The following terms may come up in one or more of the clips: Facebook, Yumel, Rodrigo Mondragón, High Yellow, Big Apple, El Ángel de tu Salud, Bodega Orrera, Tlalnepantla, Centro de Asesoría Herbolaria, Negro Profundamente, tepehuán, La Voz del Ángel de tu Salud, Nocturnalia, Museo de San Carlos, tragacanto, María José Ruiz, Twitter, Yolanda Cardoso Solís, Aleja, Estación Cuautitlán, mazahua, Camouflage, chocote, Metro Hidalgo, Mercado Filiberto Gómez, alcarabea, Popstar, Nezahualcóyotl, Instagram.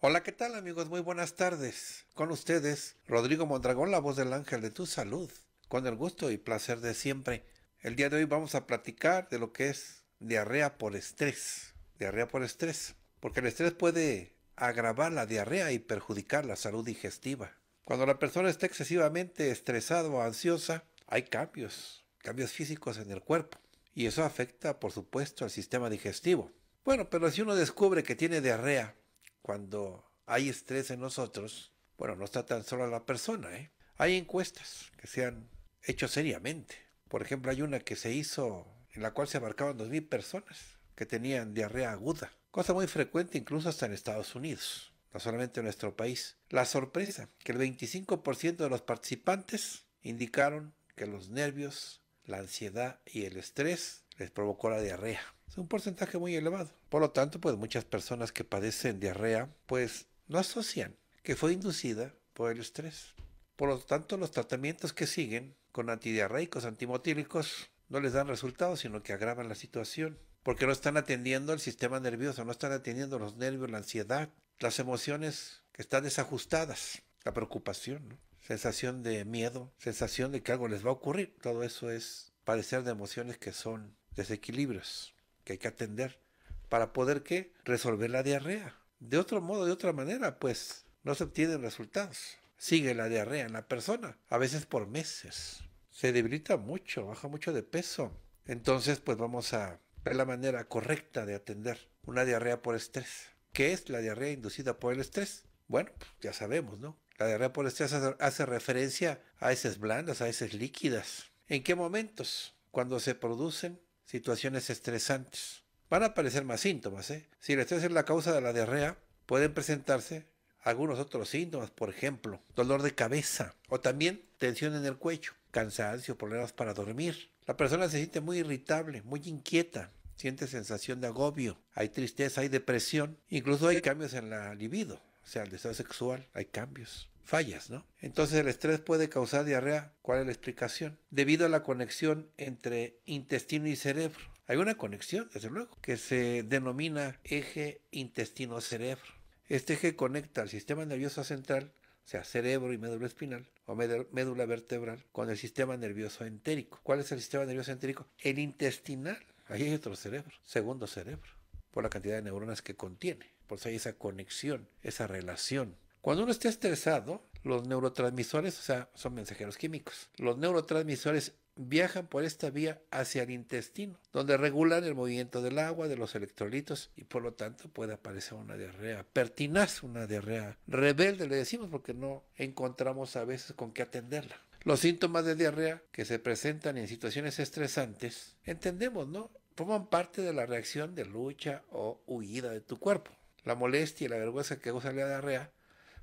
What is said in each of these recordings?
Hola, ¿qué tal amigos? Muy buenas tardes. Con ustedes, Rodrigo Mondragón, la voz del Ángel de tu Salud. Con el gusto y placer de siempre. El día de hoy vamos a platicar de lo que es diarrea por estrés. Diarrea por estrés. Porque el estrés puede agravar la diarrea y perjudicar la salud digestiva. Cuando la persona está excesivamente estresada o ansiosa, hay cambios físicos en el cuerpo. Y eso afecta, por supuesto, al sistema digestivo. Bueno, pero si uno descubre que tiene diarrea, cuando hay estrés en nosotros, bueno, no está tan sola la persona, ¿eh? Hay encuestas que se han hecho seriamente. Por ejemplo, hay una que se hizo en la cual se abarcaban 2,000 personas que tenían diarrea aguda, cosa muy frecuente incluso hasta en Estados Unidos, no solamente en nuestro país. La sorpresa, que el 25% de los participantes indicaron que los nervios, la ansiedad y el estrés les provocó la diarrea. Es un porcentaje muy elevado. Por lo tanto, pues muchas personas que padecen diarrea, pues no asocian que fue inducida por el estrés. Por lo tanto, los tratamientos que siguen con antidiarreicos, antimotílicos, no les dan resultados, sino que agravan la situación. Porque no están atendiendo el sistema nervioso, no están atendiendo los nervios, la ansiedad, las emociones que están desajustadas, la preocupación, ¿no? Sensación de miedo, sensación de que algo les va a ocurrir. Todo eso es padecer de emociones que son desequilibrios que hay que atender para poder ¿qué? Resolver la diarrea. De otro modo, de otra manera, pues no se obtienen resultados. Sigue la diarrea en la persona, a veces por meses. Se debilita mucho, baja mucho de peso. Entonces, pues vamos a ver la manera correcta de atender una diarrea por estrés. ¿Qué es la diarrea inducida por el estrés? Bueno, pues ya sabemos, ¿no? La diarrea por estrés hace referencia a heces blandas, a heces líquidas. ¿En qué momentos? Cuando se producen situaciones estresantes. Van a aparecer más síntomas, ¿eh? Si el estrés es la causa de la diarrea, pueden presentarse algunos otros síntomas, por ejemplo, dolor de cabeza o también tensión en el cuello, cansancio, problemas para dormir. La persona se siente muy irritable, muy inquieta, siente sensación de agobio, hay tristeza, hay depresión, incluso hay cambios en la libido, o sea, el deseo sexual, hay cambios. Fallas, ¿no? Entonces el estrés puede causar diarrea. ¿Cuál es la explicación? Debido a la conexión entre intestino y cerebro. Hay una conexión, desde luego, que se denomina eje intestino-cerebro. Este eje conecta al sistema nervioso central, o sea, cerebro y médula espinal o médula vertebral, con el sistema nervioso entérico. ¿Cuál es el sistema nervioso entérico? El intestinal. Ahí hay otro cerebro, segundo cerebro, por la cantidad de neuronas que contiene. Por eso hay esa conexión, esa relación. Cuando uno está estresado, los neurotransmisores, o sea, son mensajeros químicos, los neurotransmisores viajan por esta vía hacia el intestino, donde regulan el movimiento del agua, de los electrolitos, y por lo tanto puede aparecer una diarrea pertinaz, una diarrea rebelde, le decimos, porque no encontramos a veces con qué atenderla. Los síntomas de diarrea que se presentan en situaciones estresantes, entendemos, ¿no? Forman parte de la reacción de lucha o huida de tu cuerpo. La molestia y la vergüenza que causa la diarrea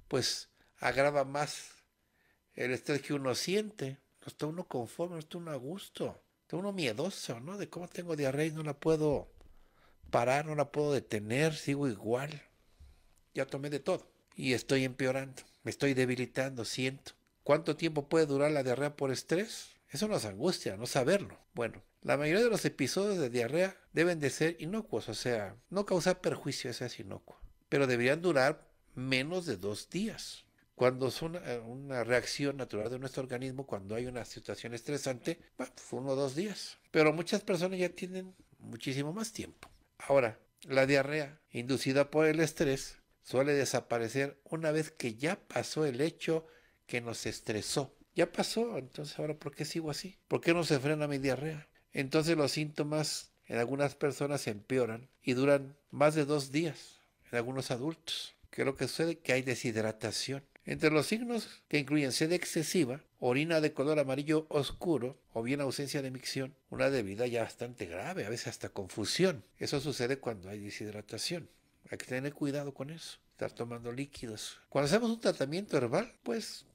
pues agrava más el estrés que uno siente. No está uno conforme, no está uno a gusto, está uno miedoso, ¿no? De cómo tengo diarrea y no la puedo parar, no la puedo detener, sigo igual. Ya tomé de todo y estoy empeorando, me estoy debilitando, siento. ¿Cuánto tiempo puede durar la diarrea por estrés? Eso nos angustia, no saberlo. Bueno, la mayoría de los episodios de diarrea deben de ser inocuos, o sea, no causar perjuicio, eso es inocuo. Pero deberían durar menos de 2 días. Cuando es una reacción natural de nuestro organismo, cuando hay una situación estresante, bueno, pues 1 o 2 días. Pero muchas personas ya tienen muchísimo más tiempo. Ahora, la diarrea inducida por el estrés suele desaparecer una vez que ya pasó el hecho que nos estresó. Ya pasó, entonces ahora ¿por qué sigo así? ¿Por qué no se frena mi diarrea? Entonces los síntomas en algunas personas se empeoran y duran más de 2 días en algunos adultos. ¿Qué es lo que sucede? Que hay deshidratación. Entre los signos, que incluyen sed excesiva, orina de color amarillo oscuro o bien ausencia de micción, una debilidad ya bastante grave, a veces hasta confusión. Eso sucede cuando hay deshidratación. Hay que tener cuidado con eso, estar tomando líquidos. Cuando hacemos un tratamiento herbal, pues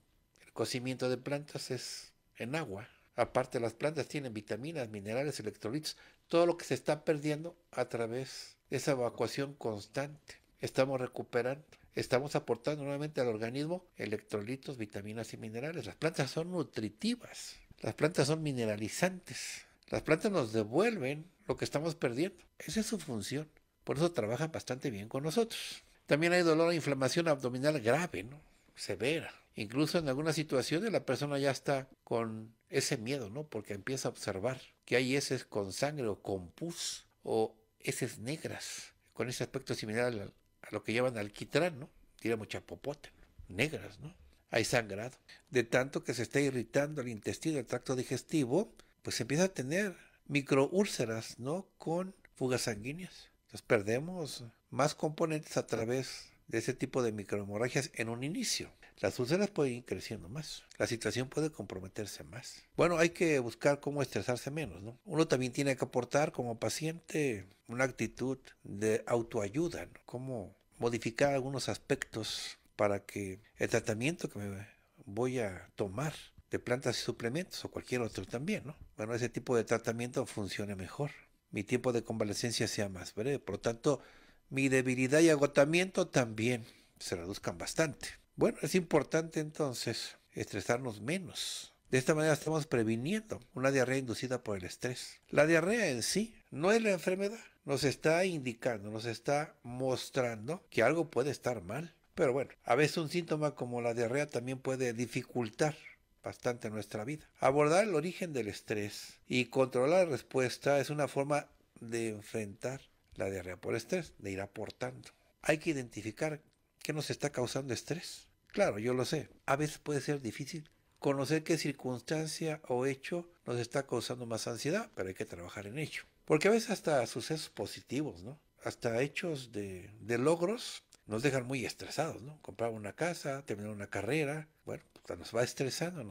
el cocimiento de plantas es en agua. Aparte, las plantas tienen vitaminas, minerales, electrolitos, todo lo que se está perdiendo a través de esa evacuación constante. Estamos recuperando. Estamos aportando nuevamente al organismo electrolitos, vitaminas y minerales. Las plantas son nutritivas, las plantas son mineralizantes, las plantas nos devuelven lo que estamos perdiendo. Esa es su función, por eso trabajan bastante bien con nosotros. También hay dolor e inflamación abdominal grave, ¿no? Severa. Incluso en algunas situaciones la persona ya está con ese miedo, ¿no? Porque empieza a observar que hay heces con sangre o con pus o heces negras, con ese aspecto similar al a lo que llaman alquitrán, ¿no? Tira mucha popota, ¿no? Negras, ¿no? Hay sangrado. De tanto que se está irritando el intestino, el tracto digestivo, pues empieza a tener microúlceras, ¿no? Con fugas sanguíneas. Entonces perdemos más componentes a través de ese tipo de microhemorragias en un inicio. Las úlceras pueden ir creciendo más. La situación puede comprometerse más. Bueno, hay que buscar cómo estresarse menos, ¿no? Uno también tiene que aportar como paciente una actitud de autoayuda, ¿no? Cómo modificar algunos aspectos para que el tratamiento que me voy a tomar de plantas y suplementos o cualquier otro también, ¿no? Bueno, ese tipo de tratamiento funcione mejor. Mi tiempo de convalecencia sea más breve. Por lo tanto, mi debilidad y agotamiento también se reduzcan bastante. Bueno, es importante entonces estresarnos menos. De esta manera estamos previniendo una diarrea inducida por el estrés. La diarrea en sí no es la enfermedad. Nos está indicando, nos está mostrando que algo puede estar mal. Pero bueno, a veces un síntoma como la diarrea también puede dificultar bastante nuestra vida. Abordar el origen del estrés y controlar la respuesta es una forma de enfrentar la diarrea por estrés, de ir aportando. Hay que identificar qué nos está causando estrés. Claro, yo lo sé. A veces puede ser difícil conocer qué circunstancia o hecho nos está causando más ansiedad, pero hay que trabajar en ello. Porque a veces hasta sucesos positivos, ¿no? Hasta hechos de logros nos dejan muy estresados, ¿no? Comprar una casa, terminar una carrera. Bueno, pues nos va estresando,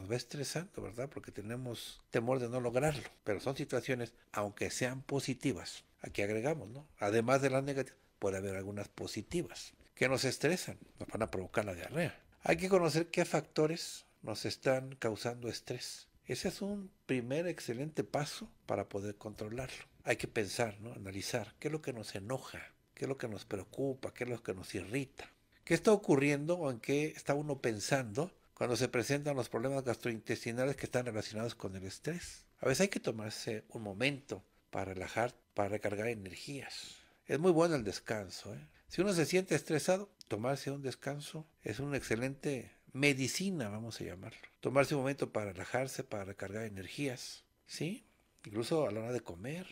¿verdad? Porque tenemos temor de no lograrlo. Pero son situaciones, aunque sean positivas, aquí agregamos, ¿no? Además de las negativas, puede haber algunas positivas que nos estresan, nos van a provocar la diarrea. Hay que conocer qué factores nos están causando estrés. Ese es un primer excelente paso para poder controlarlo. Hay que pensar, ¿no? Analizar qué es lo que nos enoja, qué es lo que nos preocupa, qué es lo que nos irrita. ¿Qué está ocurriendo o en qué está uno pensando cuando se presentan los problemas gastrointestinales que están relacionados con el estrés? A veces hay que tomarse un momento para relajar, para recargar energías. Es muy bueno el descanso, ¿eh? Si uno se siente estresado, tomarse un descanso es una excelente medicina, vamos a llamarlo. Tomarse un momento para relajarse, para recargar energías, ¿sí? Incluso a la hora de comer,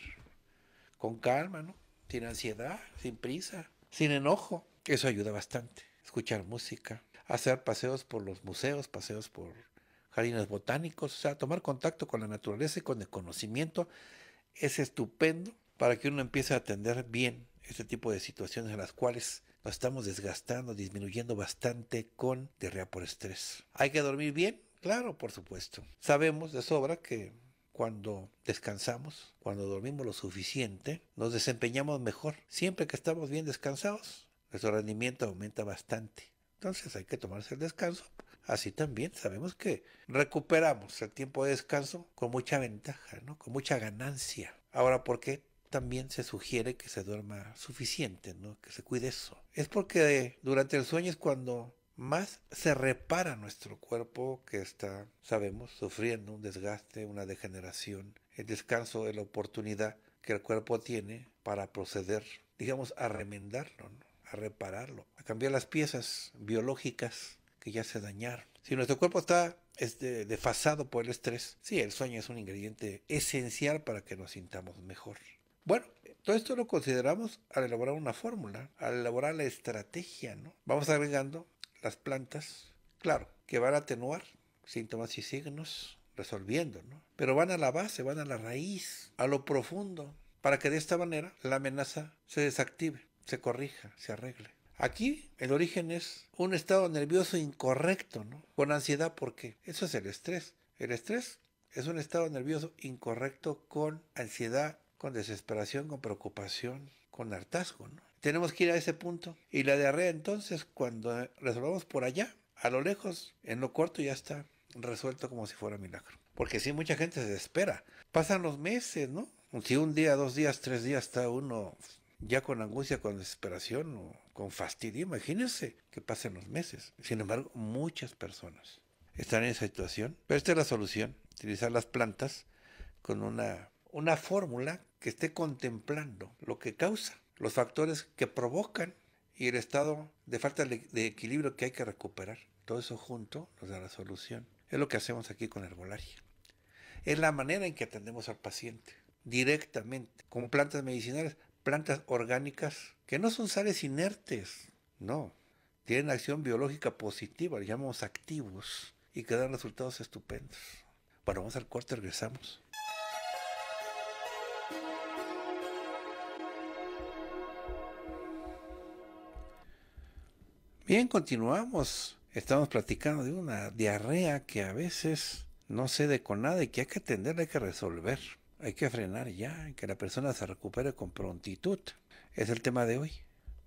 con calma, ¿no? Sin ansiedad, sin prisa, sin enojo. Eso ayuda bastante. Escuchar música, hacer paseos por los museos, paseos por jardines botánicos, o sea, tomar contacto con la naturaleza y con el conocimiento es estupendo para que uno empiece a atender bien este tipo de situaciones en las cuales nos estamos desgastando, disminuyendo bastante con diarrea por estrés. ¿Hay que dormir bien? Claro, por supuesto. Sabemos de sobra que cuando descansamos, cuando dormimos lo suficiente, nos desempeñamos mejor. Siempre que estamos bien descansados, nuestro rendimiento aumenta bastante. Entonces hay que tomarse el descanso. Así también sabemos que recuperamos el tiempo de descanso con mucha ventaja, ¿no? Con mucha ganancia. Ahora, ¿por qué también se sugiere que se duerma suficiente, ¿no? Que se cuide eso? Es porque durante el sueño es cuando más se repara nuestro cuerpo que está, sabemos, sufriendo un desgaste, una degeneración. El descanso es la oportunidad que el cuerpo tiene para proceder, digamos, a remendarlo, ¿no? A repararlo, a cambiar las piezas biológicas que ya se dañaron. Si nuestro cuerpo está desfasado por el estrés, sí, el sueño es un ingrediente esencial para que nos sintamos mejor. Bueno, todo esto lo consideramos al elaborar una fórmula, al elaborar la estrategia, ¿no? Vamos agregando las plantas, claro, que van a atenuar síntomas y signos, resolviendo, ¿no? Pero van a la base, van a la raíz, a lo profundo, para que de esta manera la amenaza se desactive, se corrija, se arregle. Aquí el origen es un estado nervioso incorrecto, ¿no? Con ansiedad, porque eso es el estrés. El estrés es un estado nervioso incorrecto con ansiedad, con desesperación, con preocupación, con hartazgo, ¿no? Tenemos que ir a ese punto. Y la diarrea, entonces, cuando resolvamos por allá, a lo lejos, en lo corto, ya está resuelto como si fuera un milagro. Porque sí, mucha gente se desespera. Pasan los meses, ¿no? Si un día, 2 días, 3 días está uno ya con angustia, con desesperación o con fastidio, imagínense que pasen los meses. Sin embargo, muchas personas están en esa situación. Pero esta es la solución, utilizar las plantas con una fórmula que esté contemplando lo que causa, los factores que provocan y el estado de falta de equilibrio que hay que recuperar. Todo eso junto nos da la solución. Es lo que hacemos aquí con herbolaria. Es la manera en que atendemos al paciente, directamente, con plantas medicinales, plantas orgánicas, que no son sales inertes, no. Tienen acción biológica positiva, le llamamos activos, y que dan resultados estupendos. Bueno, vamos al corte, regresamos. Bien, continuamos. Estamos platicando de una diarrea que a veces no cede con nada y que hay que atender, hay que resolver. Hay que frenar ya, que la persona se recupere con prontitud. Es el tema de hoy,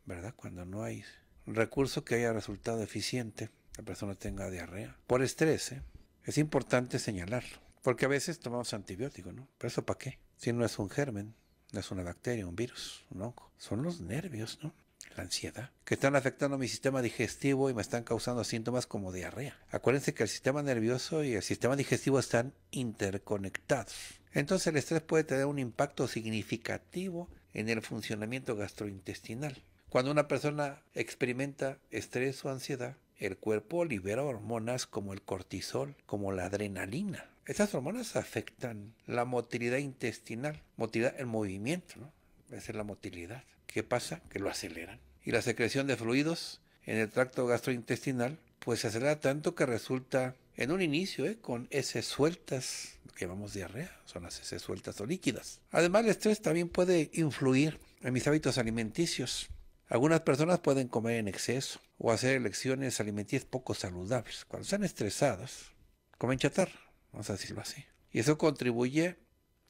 ¿verdad? Cuando no hay recurso que haya resultado eficiente, la persona tenga diarrea. Por estrés, ¿eh? Es importante señalarlo. Porque a veces tomamos antibióticos, ¿no? ¿Pero eso para qué? Si no es un germen, no es una bacteria, un virus, un hongo. Son los nervios, ¿no? La ansiedad, que están afectando mi sistema digestivo y me están causando síntomas como diarrea. Acuérdense que el sistema nervioso y el sistema digestivo están interconectados. Entonces el estrés puede tener un impacto significativo en el funcionamiento gastrointestinal. Cuando una persona experimenta estrés o ansiedad, el cuerpo libera hormonas como el cortisol, como la adrenalina. Estas hormonas afectan la motilidad intestinal, motilidad en movimiento, ¿no? Esa es la motilidad. ¿Qué pasa? Que lo aceleran. Y la secreción de fluidos en el tracto gastrointestinal, pues se acelera tanto que resulta en un inicio con heces sueltas, que llamamos diarrea, son las heces sueltas o líquidas. Además, el estrés también puede influir en mis hábitos alimenticios. Algunas personas pueden comer en exceso o hacer elecciones alimenticias poco saludables. Cuando están estresadas, comen chatarra, vamos a decirlo así. Y eso contribuye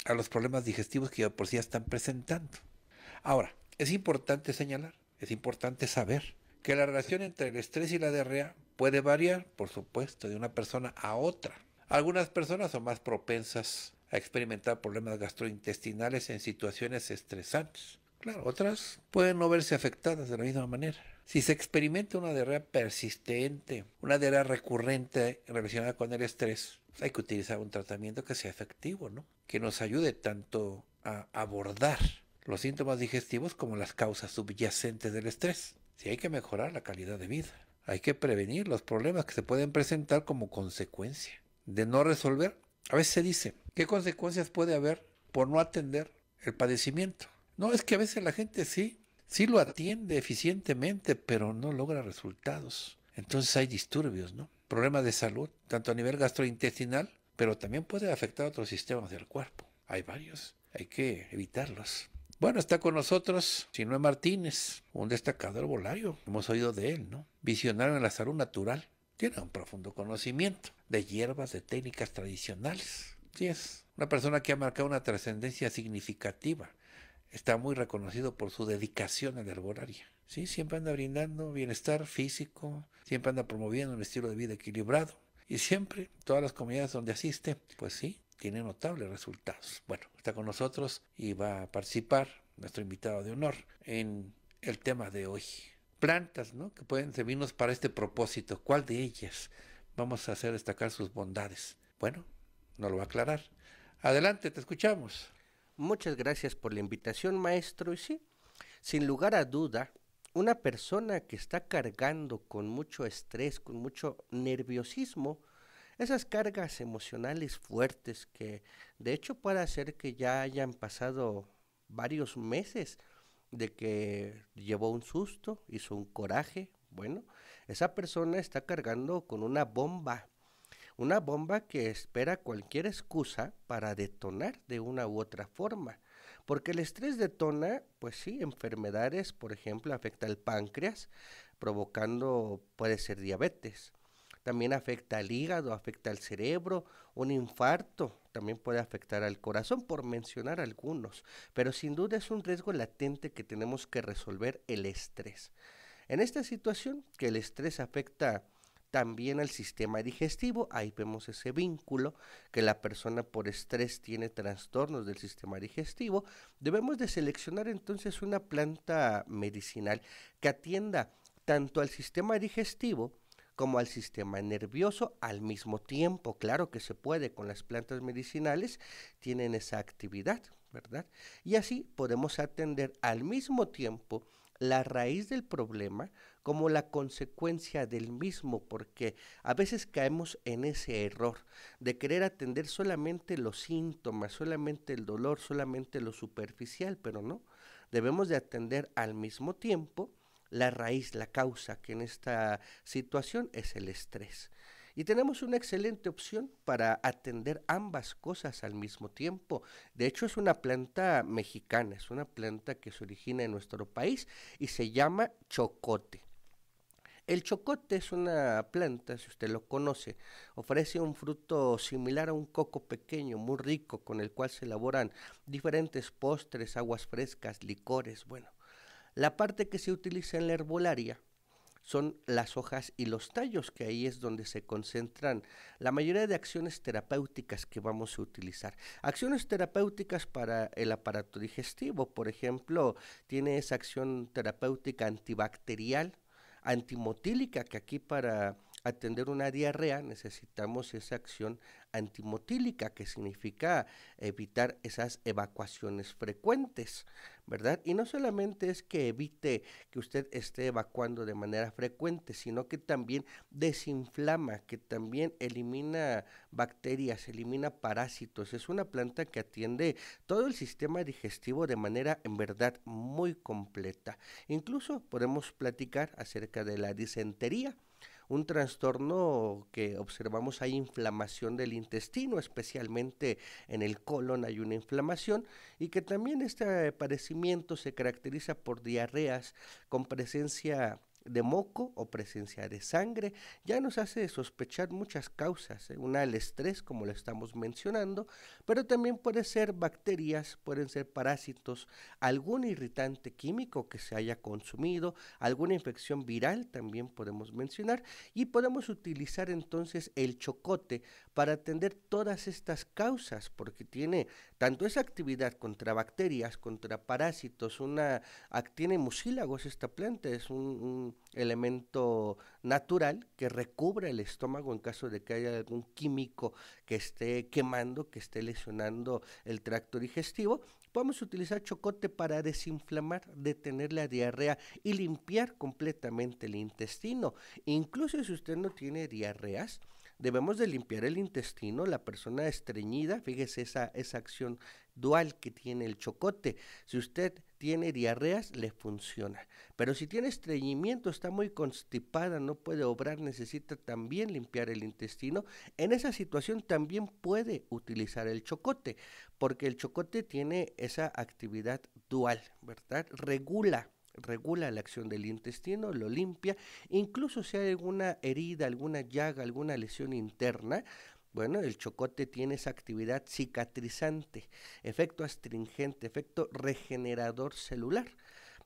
a los problemas digestivos que ya por sí están presentando. Ahora, es importante señalar, es importante saber que la relación entre el estrés y la diarrea puede variar, por supuesto, de una persona a otra. Algunas personas son más propensas a experimentar problemas gastrointestinales en situaciones estresantes. Claro, otras pueden no verse afectadas de la misma manera. Si se experimenta una diarrea persistente, una diarrea recurrente relacionada con el estrés, hay que utilizar un tratamiento que sea efectivo, ¿no? Que nos ayude tanto a abordar los síntomas digestivos como las causas subyacentes del estrés. Sí, hay que mejorar la calidad de vida. Hay que prevenir los problemas que se pueden presentar como consecuencia de no resolver. A veces se dice, ¿qué consecuencias puede haber por no atender el padecimiento? No, es que a veces la gente sí lo atiende eficientemente, pero no logra resultados. Entonces hay disturbios, ¿no? Problemas de salud, tanto a nivel gastrointestinal, pero también puede afectar a otros sistemas del cuerpo. Hay varios, hay que evitarlos. Bueno, está con nosotros Sinue Martínez, un destacado herbolario. Hemos oído de él, ¿no? Visionario en la salud natural. Tiene un profundo conocimiento de hierbas, de técnicas tradicionales. Sí, es una persona que ha marcado una trascendencia significativa. Está muy reconocido por su dedicación a la herbolaria. Sí, siempre anda brindando bienestar físico, siempre anda promoviendo un estilo de vida equilibrado. Y siempre, todas las comunidades donde asiste, pues sí, tiene notables resultados. Bueno, está con nosotros y va a participar, nuestro invitado de honor, en el tema de hoy. Plantas, ¿no? Que pueden servirnos para este propósito. ¿Cuál de ellas vamos a hacer destacar sus bondades? Bueno, nos lo va a aclarar. Adelante, te escuchamos. Muchas gracias por la invitación, maestro. Y sí, sin lugar a duda, una persona que está cargando con mucho estrés, con mucho nerviosismo, esas cargas emocionales fuertes que de hecho puede hacer que ya hayan pasado varios meses de que llevó un susto, hizo un coraje. Bueno, esa persona está cargando con una bomba que espera cualquier excusa para detonar de una u otra forma. Porque el estrés detona, pues sí, enfermedades, por ejemplo, afecta el páncreas, provocando, puede ser diabetes. También afecta al hígado, afecta al cerebro, un infarto también puede afectar al corazón, por mencionar algunos. Pero sin duda es un riesgo latente que tenemos que resolver, el estrés. En esta situación, que el estrés afecta también al sistema digestivo, ahí vemos ese vínculo, que la persona por estrés tiene trastornos del sistema digestivo, debemos de seleccionar entonces una planta medicinal que atienda tanto al sistema digestivo como al sistema nervioso al mismo tiempo. Claro que se puede, con las plantas medicinales tienen esa actividad, ¿verdad? Y así podemos atender al mismo tiempo la raíz del problema como la consecuencia del mismo, porque a veces caemos en ese error de querer atender solamente los síntomas, solamente el dolor, solamente lo superficial, pero no, debemos de atender al mismo tiempo la raíz, la causa, que en esta situación es el estrés. Y tenemos una excelente opción para atender ambas cosas al mismo tiempo. De hecho, es una planta mexicana, es una planta que se origina en nuestro país y se llama chocote. El chocote es una planta, si usted lo conoce, ofrece un fruto similar a un coco pequeño, muy rico, con el cual se elaboran diferentes postres, aguas frescas, licores, bueno. La parte que se utiliza en la herbolaria son las hojas y los tallos, que ahí es donde se concentran la mayoría de acciones terapéuticas que vamos a utilizar. Acciones terapéuticas para el aparato digestivo, por ejemplo, tiene esa acción terapéutica antibacterial, antimotílica, que aquí para atender una diarrea necesitamos esa acción antimotílica, que significa evitar esas evacuaciones frecuentes, ¿verdad? Y no solamente es que evite que usted esté evacuando de manera frecuente, sino que también desinflama, que también elimina bacterias, elimina parásitos. Es una planta que atiende todo el sistema digestivo de manera, en verdad, muy completa. Incluso podemos platicar acerca de la disentería, un trastorno que observamos. Hay inflamación del intestino, especialmente en el colon hay una inflamación, y que también este padecimiento se caracteriza por diarreas con presencia de moco o presencia de sangre. Ya nos hace sospechar muchas causas, una al estrés, como lo estamos mencionando, pero también puede ser bacterias, pueden ser parásitos, algún irritante químico que se haya consumido, alguna infección viral también podemos mencionar, y podemos utilizar entonces el chocote para atender todas estas causas, porque tiene tanto esa actividad contra bacterias, contra parásitos, tiene mucílagos. Esta planta es un elemento natural que recubre el estómago en caso de que haya algún químico que esté quemando, que esté lesionando el tracto digestivo. Podemos utilizar chocote para desinflamar, detener la diarrea y limpiar completamente el intestino. Incluso si usted no tiene diarreas, debemos de limpiar el intestino. La persona estreñida, fíjese esa acción dual que tiene el chocote. Si usted tiene diarreas, le funciona, pero si tiene estreñimiento, está muy constipada, no puede obrar, necesita también limpiar el intestino. En esa situación también puede utilizar el chocote, porque el chocote tiene esa actividad dual, ¿verdad? Regula la acción del intestino, lo limpia. Incluso si hay alguna herida, alguna llaga, alguna lesión interna, bueno, el chocote tiene esa actividad cicatrizante, efecto astringente, efecto regenerador celular.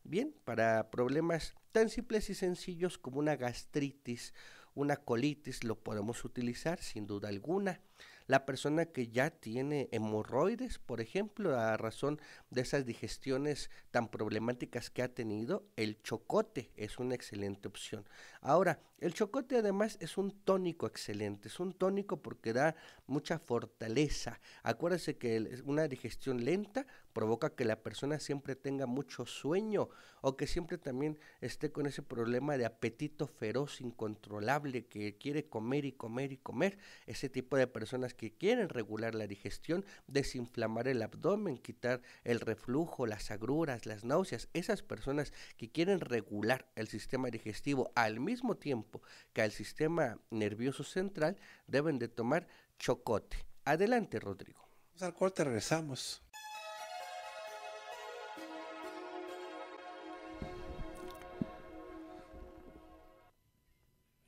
Bien, para problemas tan simples y sencillos como una gastritis, una colitis, lo podemos utilizar sin duda alguna. La persona que ya tiene hemorroides, por ejemplo, a razón de esas digestiones tan problemáticas que ha tenido, el chocote es una excelente opción. Ahora, el chocote además es un tónico excelente, es un tónico porque da mucha fortaleza. Acuérdese que una digestión lenta provoca que la persona siempre tenga mucho sueño, o que siempre también esté con ese problema de apetito feroz, incontrolable, que quiere comer y comer y comer. Ese tipo de personas que quieren regular la digestión, desinflamar el abdomen, quitar el reflujo, las agruras, las náuseas, esas personas que quieren regular el sistema digestivo al mismo tiempo que el sistema nervioso central, deben de tomar chocote. Adelante, Rodrigo. Vamos al corte, regresamos.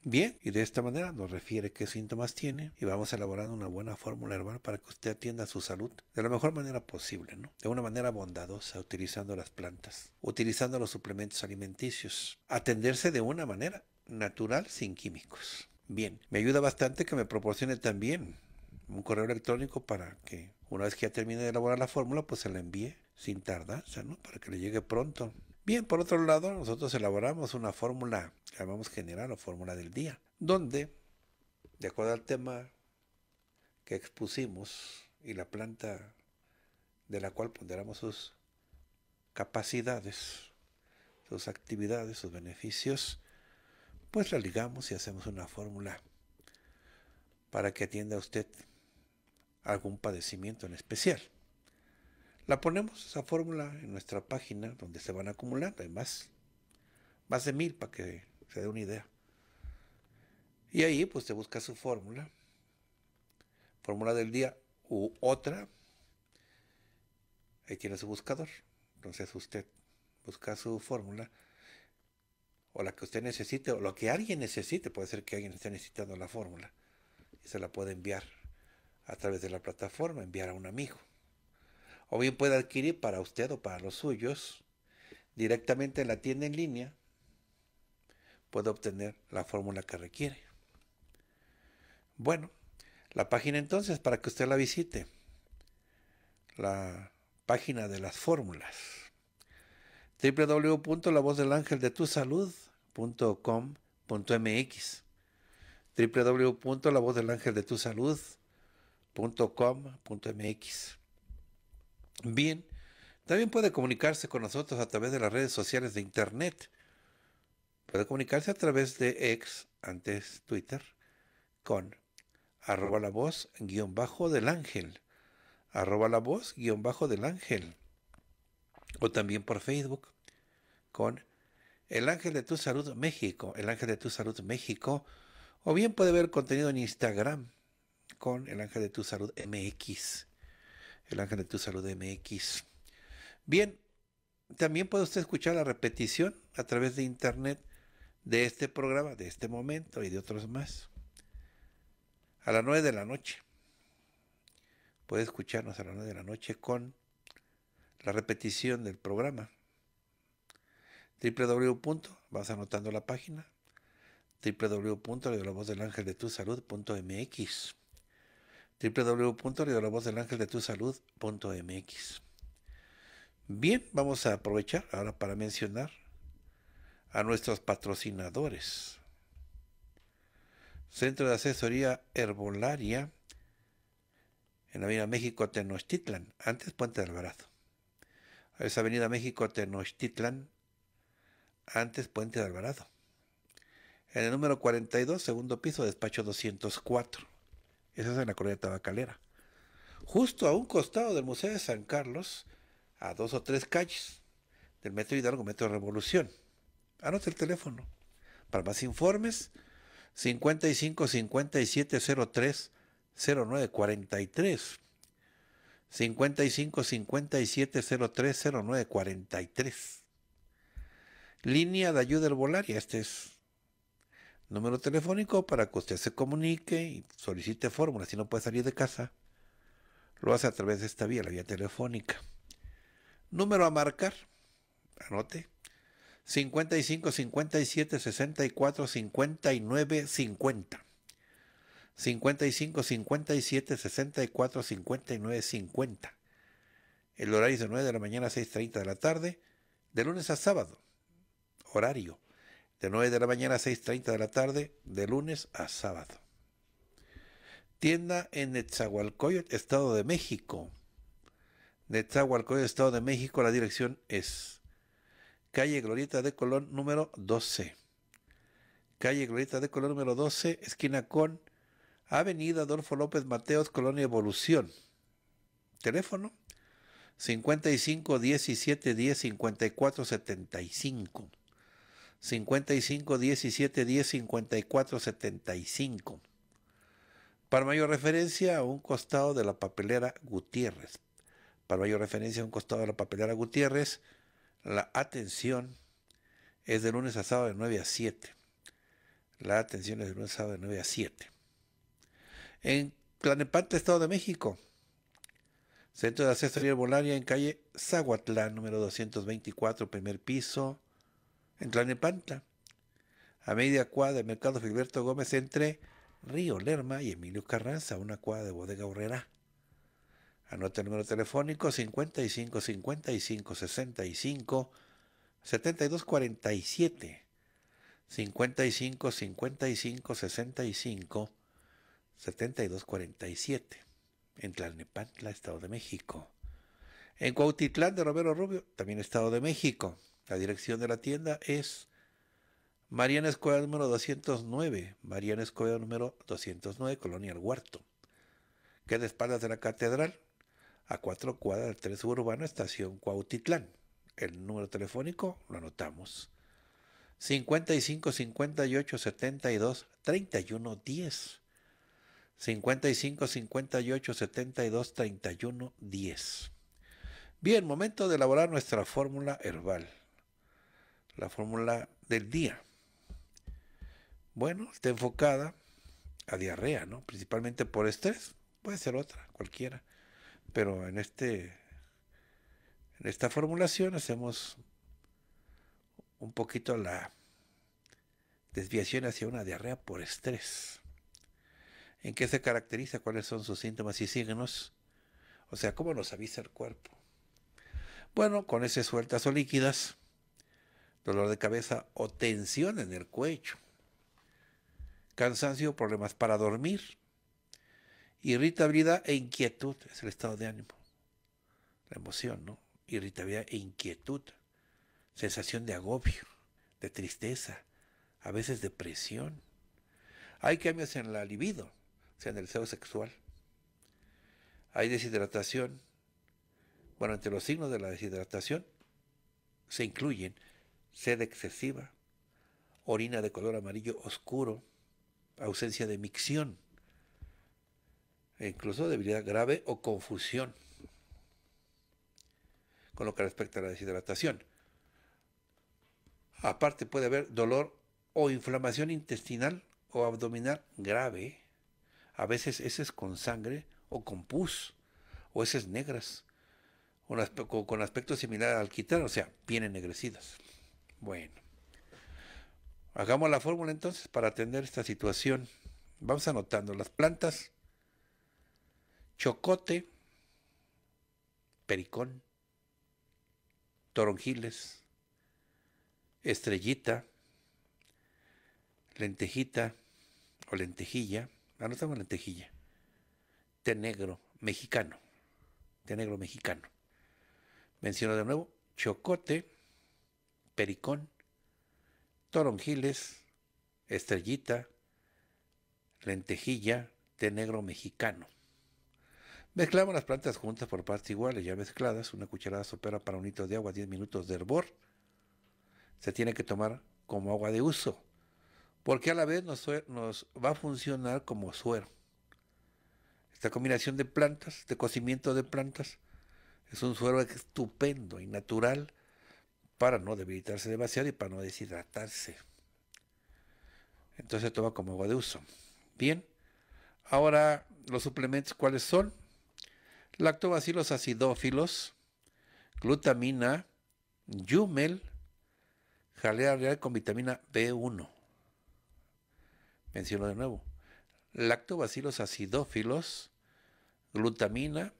Bien, y de esta manera nos refiere qué síntomas tiene y vamos elaborando una buena fórmula herbal para que usted atienda su salud de la mejor manera posible, ¿no? De una manera bondadosa, utilizando las plantas, utilizando los suplementos alimenticios, atenderse de una manera natural sin químicos. Bien, me ayuda bastante que me proporcione también un correo electrónico para que una vez que ya termine de elaborar la fórmula, pues se la envíe sin tardanza, ¿no? Para que le llegue pronto. Bien, por otro lado, nosotros elaboramos una fórmula que llamamos general o fórmula del día, donde, de acuerdo al tema que expusimos y la planta de la cual ponderamos sus capacidades, sus actividades, sus beneficios, pues la ligamos y hacemos una fórmula para que atienda a usted algún padecimiento en especial. La ponemos, esa fórmula, en nuestra página donde se van acumulando. Hay más de 1000 para que se dé una idea. Y ahí pues te busca su fórmula. Fórmula del día u otra. Ahí tiene su buscador. Entonces usted busca su fórmula o la que usted necesite o lo que alguien necesite. Puede ser que alguien esté necesitando la fórmula y se la puede enviar a través de la plataforma, enviar a un amigo. O bien puede adquirir para usted o para los suyos directamente en la tienda en línea. Puede obtener la fórmula que requiere. Bueno, la página entonces para que usted la visite. La página de las fórmulas. www.lavozdelangeldetusalud.com.mx www.lavozdelangeldetusalud.com.mx. Bien, también puede comunicarse con nosotros a través de las redes sociales de internet. Puede comunicarse a través de X, antes Twitter, con @lavoz_del ángel, @lavoz_del ángel. O también por Facebook, con El Ángel de tu Salud México, El Ángel de tu Salud México. O bien puede ver contenido en Instagram, con El Ángel de tu Salud MX. El Ángel de tu Salud MX. Bien, también puede usted escuchar la repetición a través de internet de este programa, de este momento y de otros más. A las 9 de la noche. Puede escucharnos a las 9 de la noche con la repetición del programa. Vas anotando la página. www.lavozdelangeldetusalud.mx www.lavozdelangeldetusalud.mx. Bien, vamos a aprovechar ahora para mencionar a nuestros patrocinadores. Centro de Asesoría Herbolaria en Avenida México Tenochtitlan, antes Puente de Alvarado. Es Avenida México Tenochtitlan, antes Puente de Alvarado. En el número 42, segundo piso, despacho 204. Esa es en la colonia Tabacalera. Justo a un costado del Museo de San Carlos, a 2 o 3 calles del Metro Hidalgo, Metro Revolución. Anota el teléfono. Para más informes, 55-5703-0943. 55-5703-0943. Línea de ayuda herbolaria, este es número telefónico para que usted se comunique y solicite fórmulas. Si no puede salir de casa, lo hace a través de esta vía, la vía telefónica. Número a marcar, anote, 55-57-64-59-50. 55-57-64-59-50. El horario es de 9 de la mañana a 6:30 de la tarde, de lunes a sábado. Horario de 9 de la mañana a 6:30 de la tarde, de lunes a sábado. Tienda en Nezahualcóyotl, Estado de México. Nezahualcóyotl, Estado de México, la dirección es calle Glorieta de Colón número 12. Calle Glorieta de Colón número 12, esquina con Avenida Adolfo López Mateos, Colonia Evolución. Teléfono 55-17-10-54-75. 55-17-10-54-75. Para mayor referencia, a un costado de la papelera Gutiérrez. Para mayor referencia, a un costado de la papelera Gutiérrez, la atención es de lunes a sábado de 9 a 7. La atención es el lunes, sábado de 9 a 7. En Tlalnepantla, Estado de México, Centro de Asesoría Herbolaria en calle Zahuatlán, número 224, primer piso, en Tlalnepantla, a media cuadra de Mercado Filiberto Gómez, entre Río Lerma y Emilio Carranza, una cuadra de Bodega Orrera. Anota el número telefónico 55 55 65 72 47. 55 55 65 72 47. En Tlalnepantla, Estado de México. En Cuautitlán de Romero Rubio, también Estado de México. La dirección de la tienda es Mariana Escobedo número 209. Mariana Escobedo número 209, Colonia El Huerto. Queda a espaldas de la catedral, a 4 cuadras del tren suburbano, estación Cuautitlán. El número telefónico lo anotamos. 55 58 72 31 10. 55 58 72 31 10. Bien, momento de elaborar nuestra fórmula herbal. La fórmula del día. Bueno, está enfocada a diarrea, ¿no? Principalmente por estrés. Puede ser otra, cualquiera. Pero en esta formulación hacemos un poquito la desviación hacia una diarrea por estrés. ¿En qué se caracteriza? ¿Cuáles son sus síntomas y signos? O sea, ¿cómo nos avisa el cuerpo? Bueno, con heces sueltas o líquidas, dolor de cabeza o tensión en el cuello, cansancio o problemas para dormir, irritabilidad e inquietud, es el estado de ánimo, la emoción, ¿no? Irritabilidad e inquietud, sensación de agobio, de tristeza, a veces depresión. Hay cambios en la libido, o sea, en el deseo sexual. Hay deshidratación. Bueno, entre los signos de la deshidratación se incluyen sed excesiva, orina de color amarillo oscuro, ausencia de micción, e incluso debilidad grave o confusión. Con lo que respecta a la deshidratación, aparte puede haber dolor o inflamación intestinal o abdominal grave, a veces heces con sangre o con pus, o heces negras, con aspecto similar al alquitrán, o sea, bien ennegrecidas. Bueno, hagamos la fórmula entonces para atender esta situación. Vamos anotando las plantas: chocote, pericón, toronjiles, estrellita, lentejita o lentejilla, anotamos lentejilla, té negro mexicano. Menciono de nuevo: chocote, pericón, toronjiles, estrellita, lentejilla, té negro mexicano. Mezclamos las plantas juntas por partes iguales, ya mezcladas, una cucharada sopera para un litro de agua, 10 minutos de hervor. Se tiene que tomar como agua de uso, porque a la vez nos va a funcionar como suero. Esta combinación de plantas, de cocimiento de plantas, es un suero estupendo y natural para no debilitarse demasiado y para no deshidratarse. Entonces se toma como agua de uso. Bien, ahora los suplementos, ¿cuáles son? Lactobacilos acidófilos, glutamina, yumel, jalea real con vitamina B1. Menciono de nuevo: lactobacilos acidófilos, glutamina,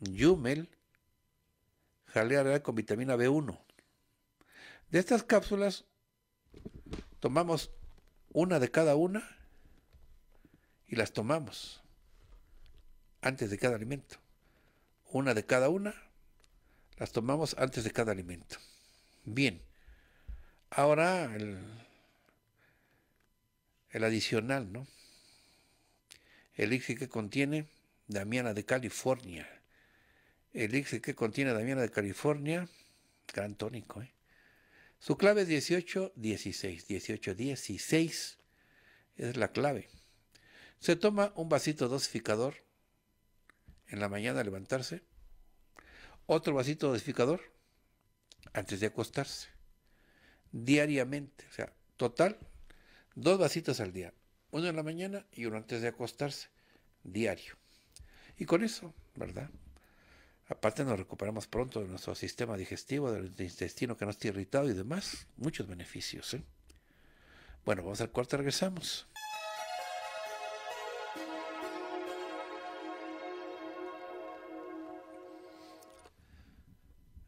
yumel, jalea real con vitamina B1. De estas cápsulas tomamos una de cada una y las tomamos antes de cada alimento. Una de cada una, las tomamos antes de cada alimento. Bien. Ahora el adicional, ¿no? El elixir que contiene Damiana de California. El elixir que contiene Damiana de California, gran tónico, ¿eh? Su clave es 18-16. 18-16 es la clave. Se toma un vasito dosificador en la mañana al levantarse, otro vasito dosificador antes de acostarse. Diariamente, o sea, total Dos vasitos al día, uno en la mañana y uno antes de acostarse, diario. Y con eso, ¿verdad? Aparte nos recuperamos pronto de nuestro sistema digestivo, del intestino que no está irritado y demás. Muchos beneficios, ¿eh? Bueno, vamos al corte, regresamos.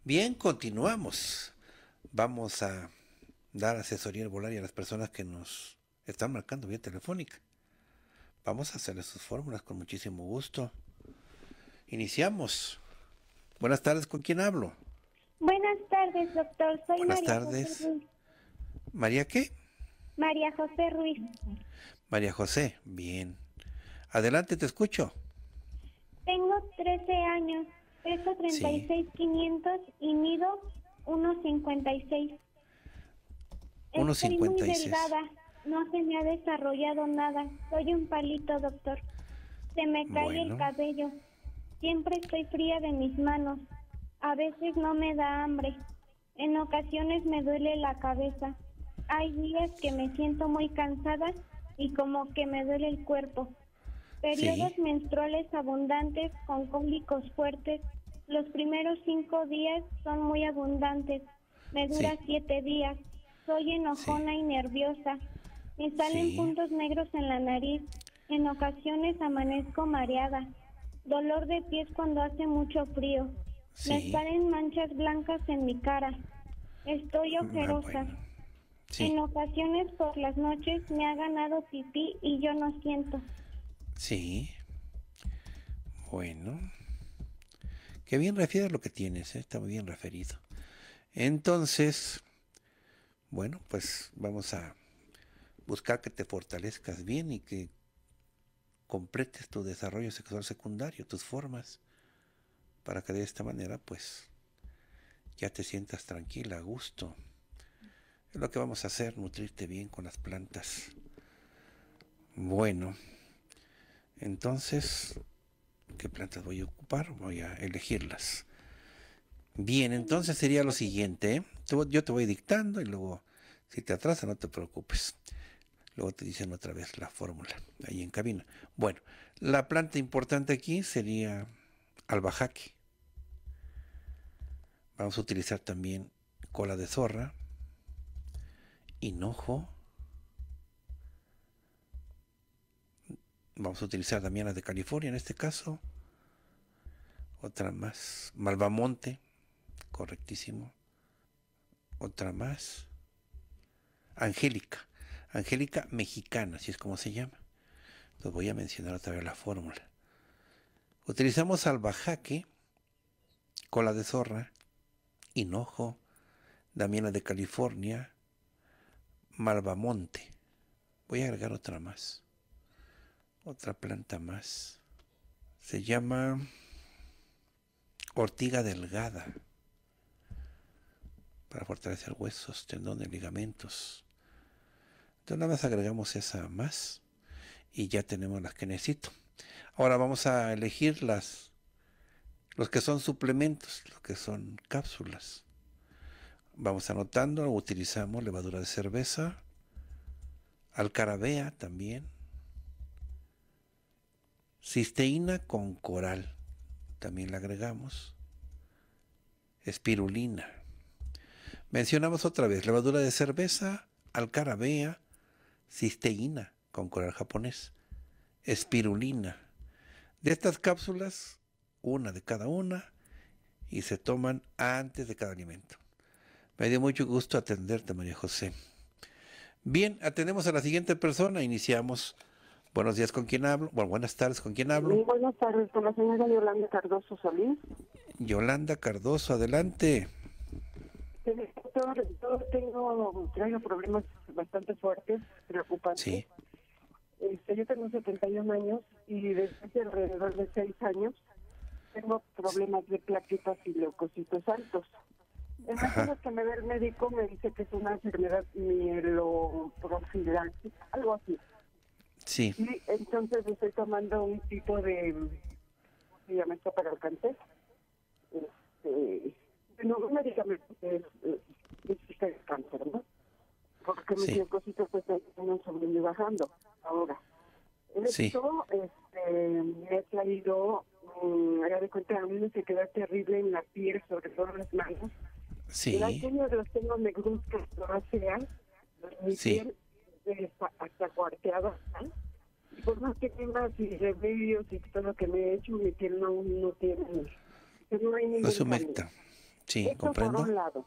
Bien, continuamos. Vamos a dar asesoría herbolaria a las personas que nos están marcando vía telefónica. Vamos a hacerles sus fórmulas con muchísimo gusto. Iniciamos. Buenas tardes, ¿con quién hablo? Buenas tardes, doctor. Soy María José Ruiz. ¿María qué? María José Ruiz. María José, bien. Adelante, te escucho. Tengo 13 años. Peso 36,500 y mido 1,56. Estoy muy delgada, no se me ha desarrollado nada. Soy un palito, doctor. Se me cae el cabello. Siempre estoy fría de mis manos. A veces no me da hambre. En ocasiones me duele la cabeza. Hay días que me siento muy cansada y como que me duele el cuerpo. Periodos menstruales abundantes con cólicos fuertes. Los primeros 5 días son muy abundantes. Me dura 7 días. Soy enojona y nerviosa. Me salen puntos negros en la nariz. En ocasiones amanezco mareada. Dolor de pies cuando hace mucho frío. Me salen manchas blancas en mi cara. Estoy ojerosa. En ocasiones por las noches me ha ganado pipí y yo no siento. Sí, bueno, qué bien refieres lo que tienes, ¿eh? Está muy bien referido. Entonces, bueno, pues vamos a buscar que te fortalezcas bien y que completes tu desarrollo sexual secundario, tus formas, para que de esta manera pues ya te sientas tranquila, a gusto. Es lo que vamos a hacer, nutrirte bien con las plantas. Bueno. Entonces, ¿qué plantas voy a ocupar? Voy a elegirlas. Bien, entonces sería lo siguiente, ¿eh? Yo te voy dictando y luego, si te atrasas, no te preocupes. Luego te dicen otra vez la fórmula, ahí en cabina. Bueno, la planta importante aquí sería albahaque. Vamos a utilizar también cola de zorra, hinojo. Vamos a utilizar damianas de California en este caso. Otra más. Malvamonte. Correctísimo. Otra más. Angélica. Angélica mexicana, así es como se llama. Les voy a mencionar otra vez la fórmula. Utilizamos albahaque, cola de zorra, hinojo, damianas de California, malvamonte. Voy a agregar otra más. Otra planta más. Se llama ortiga delgada. Para fortalecer huesos, tendones, ligamentos. Entonces nada más agregamos esa más. Y ya tenemos las que necesito. Ahora vamos a elegir los que son suplementos, los que son cápsulas. Vamos anotando. Utilizamos levadura de cerveza. Alcarabea también. Cisteína con coral, también la agregamos. Espirulina. Mencionamos otra vez, levadura de cerveza, alcarabea, cisteína con coral japonés, espirulina. De estas cápsulas, una de cada una, y se toman antes de cada alimento. Me dio mucho gusto atenderte, María José. Bien, atendemos a la siguiente persona, iniciamos. Buenos días, ¿con quién hablo? Bueno, buenas tardes, ¿con quién hablo? Muy buenas tardes, con la señora Yolanda Cardoso Solís. Yolanda Cardoso, adelante. Doctor, yo traigo problemas bastante fuertes, preocupantes. Sí. Yo tengo 71 años y desde hace alrededor de 6 años tengo problemas de plaquetas y leucocitos altos. En las cosas que me ve el médico me dice que es una enfermedad mieloprofiláctica, algo así. Sí. Y entonces estoy tomando un tipo de medicamento para el cáncer. No, un medicamento que es el cáncer, ¿no? Porque mis leucocitos están en un trabajando ahora. Sí. Esto me ha traído, haga de cuenta, a mí me se queda terrible en la piel, sobre todo en las manos. Sí. Las uñas las tengo negruzcas, todas feas. Mi piel hasta cuarteada, ¿eh? Y por más que tengas y remedios y todo lo que me he hecho, mi piel no tiene. No hay ningún humecta. Sí, esto comprendo. Por un lado.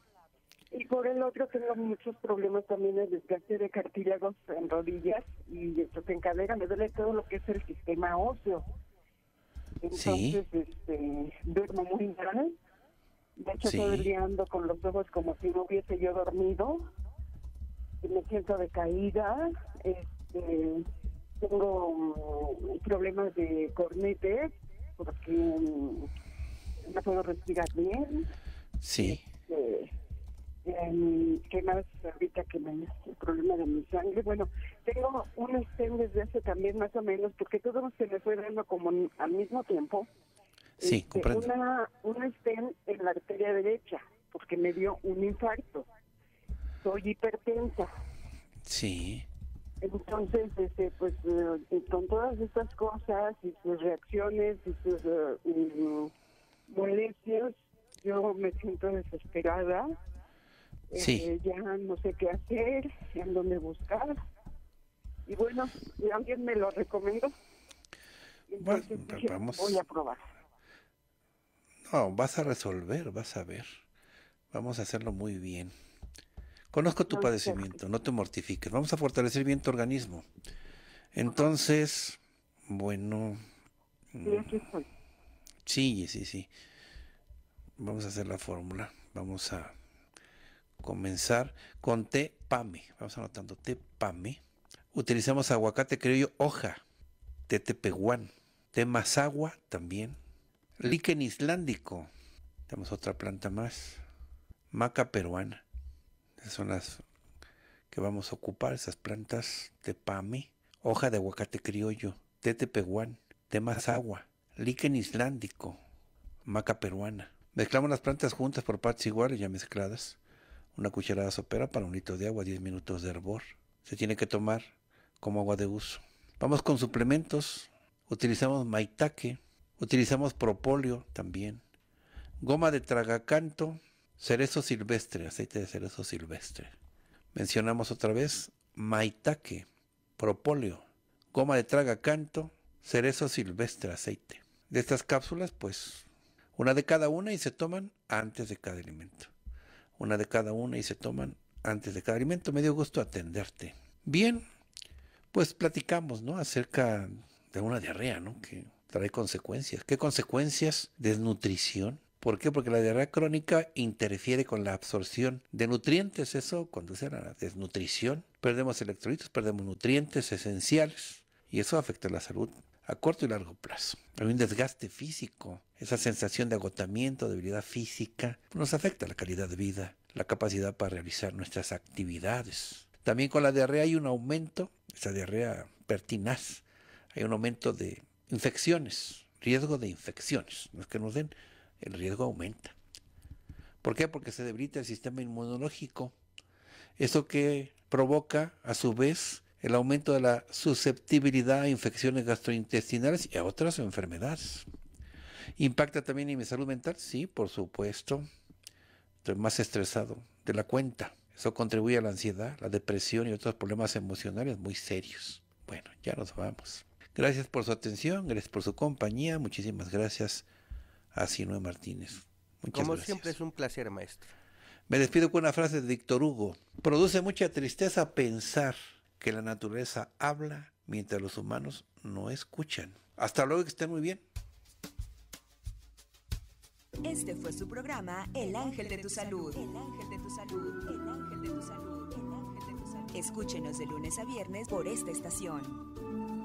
Y por el otro, tengo muchos problemas también el desgaste de cartílagos en rodillas y esto se encadena, me duele todo lo que es el sistema óseo. Entonces, duermo muy mal. De hecho, todo el día ando con los ojos como si no hubiese yo dormido. Y me siento decaída. Tengo problemas de cornetes porque no puedo respirar bien. Sí. ¿Qué más ahorita que me el problema de mi sangre? Bueno, tengo un estén desde hace también más o menos, porque todo se me fue dando como al mismo tiempo. Sí, comprendo. Un estén en la arteria derecha, porque me dio un infarto. Soy hipertensa. Sí. Entonces, pues, con todas estas cosas y sus reacciones y sus molestias, yo me siento desesperada. Sí. Ya no sé qué hacer, en dónde buscar. Y bueno, alguien me lo recomendó. Entonces, bueno, dije, vamos. Voy a probar. No, vas a resolver, vas a ver. Vamos a hacerlo muy bien. Conozco tu padecimiento, no te mortifiques. Vamos a fortalecer bien tu organismo. Entonces, bueno. Sí, aquí estoy. Sí. Vamos a hacer la fórmula. Vamos a comenzar con té PAME. Vamos anotando té PAME. Utilizamos aguacate criollo hoja, té tepehuán, té mazahua también, líquen islandico. Tenemos otra planta más, maca peruana. Esas son las que vamos a ocupar, esas plantas: té PAME, hoja de aguacate criollo, té tepehuán, té mazahua, líquen islandico, maca peruana. Mezclamos las plantas juntas por partes iguales, ya mezcladas. Una cucharada sopera para un litro de agua, 10 minutos de hervor. Se tiene que tomar como agua de uso. Vamos con suplementos. Utilizamos maitake, utilizamos propóleo también, goma de tragacanto, cerezo silvestre, aceite de cerezo silvestre. Mencionamos otra vez maitake, propóleo, goma de tragacanto, cerezo silvestre, aceite. De estas cápsulas, pues, una de cada una y se toman antes de cada alimento. Una de cada una y se toman antes de cada alimento. Me dio gusto atenderte. Bien, pues platicamos, ¿no?, acerca de una diarrea, ¿no?, que trae consecuencias. ¿Qué consecuencias? Desnutrición. ¿Por qué? Porque la diarrea crónica interfiere con la absorción de nutrientes. Eso conduce a la desnutrición. Perdemos electrolitos, perdemos nutrientes esenciales. Y eso afecta la salud a corto y largo plazo. Hay un desgaste físico, esa sensación de agotamiento, debilidad física, nos afecta la calidad de vida, la capacidad para realizar nuestras actividades. También con la diarrea hay un aumento, esa diarrea pertinaz, hay un aumento de infecciones, riesgo de infecciones. No es que nos den, el riesgo aumenta. ¿Por qué? Porque se debilita el sistema inmunológico. Eso que provoca, a su vez, el aumento de la susceptibilidad a infecciones gastrointestinales y a otras enfermedades. ¿Impacta también en mi salud mental? Sí, por supuesto. Estoy más estresado de la cuenta. Eso contribuye a la ansiedad, la depresión y otros problemas emocionales muy serios. Bueno, ya nos vamos. Gracias por su atención, gracias por su compañía. Muchísimas gracias a Sinue Martínez. Muchas gracias. Como siempre es un placer, maestro. Me despido con una frase de Víctor Hugo. Produce mucha tristeza pensar que la naturaleza habla mientras los humanos no escuchan. Hasta luego, que estén muy bien. Este fue su programa El Ángel de tu Salud. El Ángel de tu Salud. El Ángel de tu Salud. El Ángel de tu Salud. Escúchenos de lunes a viernes por esta estación.